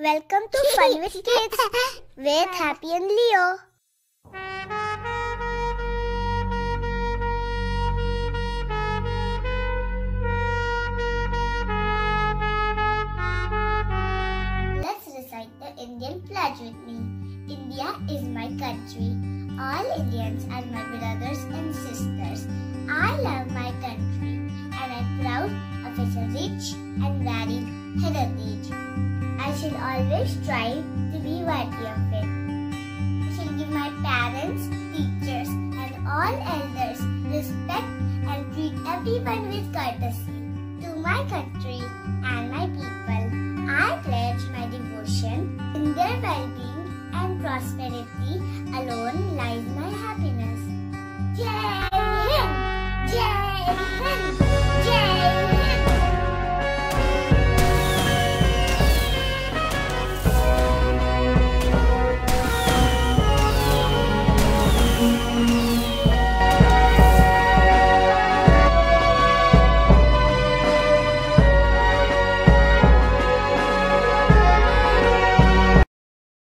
Welcome to Fun with Kids with Happy and Leo. Let's recite the Indian pledge with me. India is my country. All Indians are my brothers and sisters. I love my country and I'm proud of its rich and varied heritage. I shall always try to be worthy of it. I shall give my parents, teachers, and all elders respect and treat everyone with courtesy. To my country and my people, I pledge my devotion. In their well-being and prosperity alone lies my happiness. Jai Hind! Jai Hind!